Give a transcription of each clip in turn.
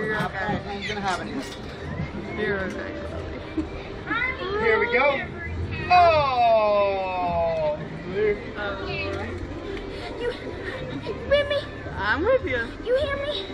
Here we go. Oh! You with me? I'm with you. You hear me?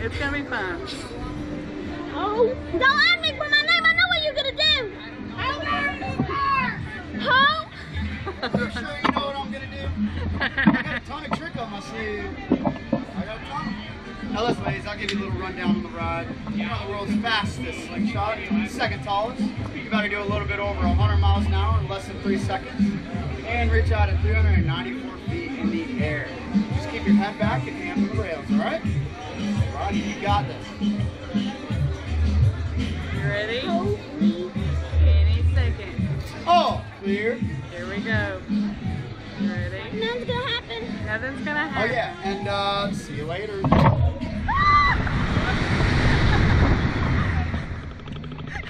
It's gonna be fun. Oh! Don't ask me for my name. I know what you're gonna do. Hope. You sure you know what I'm gonna do? I got a ton of trick on my sleeve. Now listen, ladies, I'll give you a little rundown on the ride. You're on the world's fastest slingshot, second tallest. You better do a little bit over 100 miles an hour in less than 3 seconds, and reach out at 394 feet in the air. Just keep your head back and hands on the rails, all right? Rodney, you got this. You ready? Any second. Oh, clear. Here we go. You ready? Nothing's gonna happen. Nothing's gonna happen. Oh yeah, and see you later.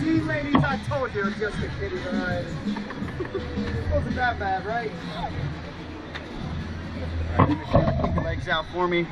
See, ladies, I told you it was just a kiddie ride. It wasn't that bad, right? All right, keep your legs out for me.